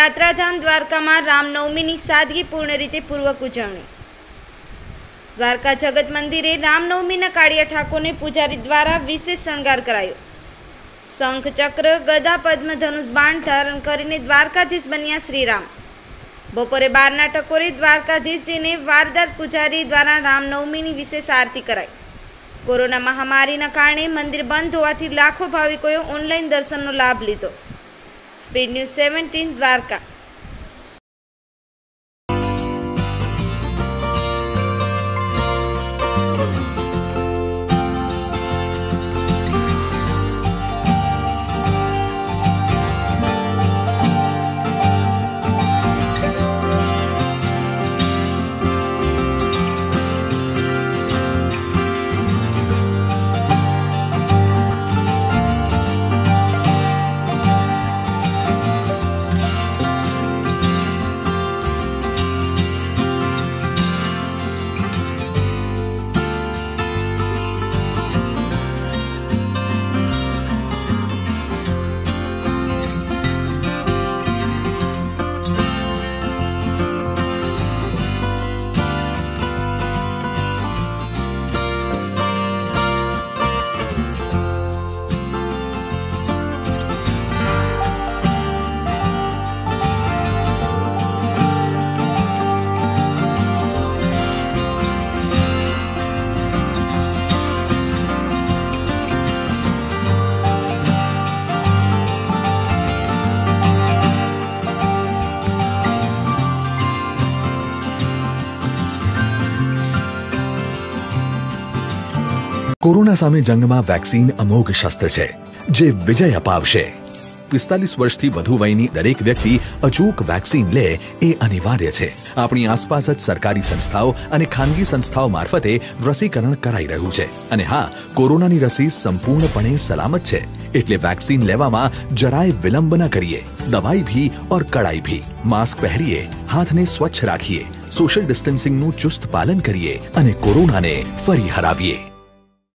યાત્રાધામ દ્વારકામાં રામનવમીની સાદગીપૂર્ણ રીતે પૂર્વક ઉજવણી। દ્વારકા જગત મંદિરે રામનવમીના કાળિયા ઠાકોરને પૂજારી દ્વારા વિશેષ શણગાર કરાયો। શંખ ચક્ર ગદા પદ્મ ધનુષ બાણ ધારણ કરીને દ્વારકાધીશ બન્યા શ્રીરામ। બપોરે 12ના ટકોરે દ્વારકાધીશજીને વારદાર પૂજારી દ્વારા રામનવમીની વિશેષ આરતી કરાઈ। कोरोना महामारी ना कारणे मंदिर बंद होवाथी लाखों भाविकोए ऑनलाइन दर्शननो लाभ लीधो। Speed news 17 Dwarka. कोरोना सामे जंग में वेक्सीन अमोघ शस्त्र छे, जे विजय अपावशे। 45 वर्षथी वधु वयनी दरेक व्यक्ति अचूक वेक्सीन ले ए अनिवार्य छे। आपणी आसपास ज सरकारी संस्थाओं अने खानगी संस्थाओं मार्फते रसीकरण कराई रह्यु छे अने हां, कोरोनानी रसी संपूर्णपणे सलामत छे, एटले वेक्सीन लेवामां जराय विलंब न करिए। दवाई भी और कड़ाई भी। मास्क पहरीए, हाथ ने स्वच्छ राखीए, सोशल डिस्टन्सिंग नुं चुस्त पालन करिए अने कोरोना ने फरी हरावीए।